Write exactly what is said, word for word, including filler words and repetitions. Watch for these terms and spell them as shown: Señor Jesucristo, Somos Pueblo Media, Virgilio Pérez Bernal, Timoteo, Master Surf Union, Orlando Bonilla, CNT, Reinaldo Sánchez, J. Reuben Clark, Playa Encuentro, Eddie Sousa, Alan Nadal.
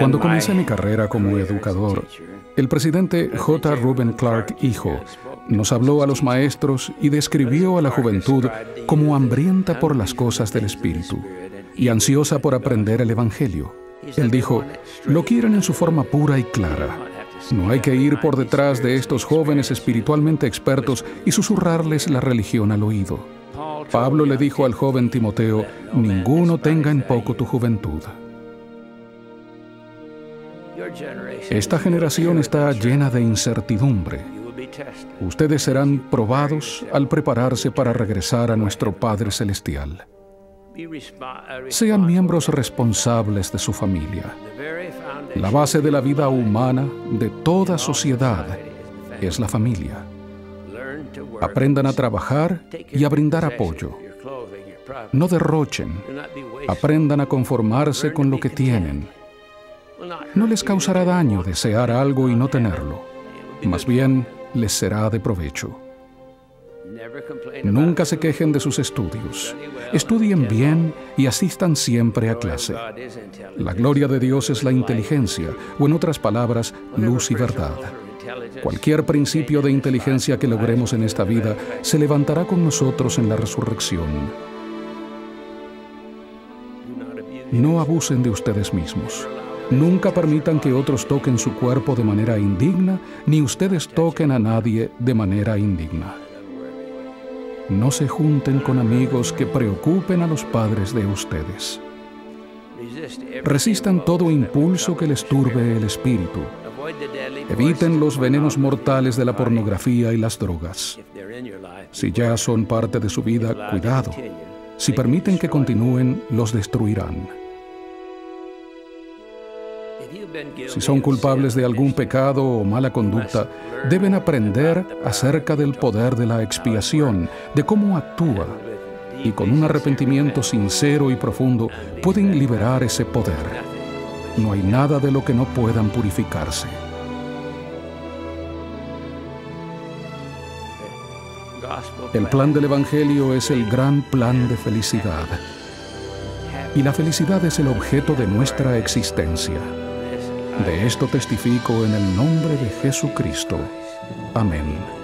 Cuando comencé mi carrera como educador, el presidente J. Reuben Clark, hijo, nos habló a los maestros y describió a la juventud como hambrienta por las cosas del Espíritu y ansiosa por aprender el Evangelio. Él dijo, lo quieren en su forma pura y clara. No hay que ir por detrás de estos jóvenes espiritualmente expertos y susurrarles la religión al oído. Pablo le dijo al joven Timoteo, ninguno tenga en poco tu juventud. Esta generación está llena de incertidumbre. Ustedes serán probados al prepararse para regresar a nuestro Padre Celestial. Sean miembros responsables de su familia. La base de la vida humana de toda sociedad es la familia. Aprendan a trabajar y a brindar apoyo. No derrochen. Aprendan a conformarse con lo que tienen. No les causará daño desear algo y no tenerlo. Más bien, les será de provecho. Nunca se quejen de sus estudios. Estudien bien y asistan siempre a clase. La gloria de Dios es la inteligencia, o en otras palabras, luz y verdad. Cualquier principio de inteligencia que logremos en esta vida se levantará con nosotros en la resurrección. No abusen de ustedes mismos. Nunca permitan que otros toquen su cuerpo de manera indigna, ni ustedes toquen a nadie de manera indigna. No se junten con amigos que preocupen a los padres de ustedes. Resistan todo impulso que les turbe el espíritu. Eviten los venenos mortales de la pornografía y las drogas. Si ya son parte de su vida, cuidado. Si permiten que continúen, los destruirán. Si son culpables de algún pecado o mala conducta, deben aprender acerca del poder de la expiación, de cómo actúa, y con un arrepentimiento sincero y profundo pueden liberar ese poder. No hay nada de lo que no puedan purificarse. El plan del Evangelio es el gran plan de felicidad, y la felicidad es el objeto de nuestra existencia. De esto testifico en el nombre de Jesucristo. Amén.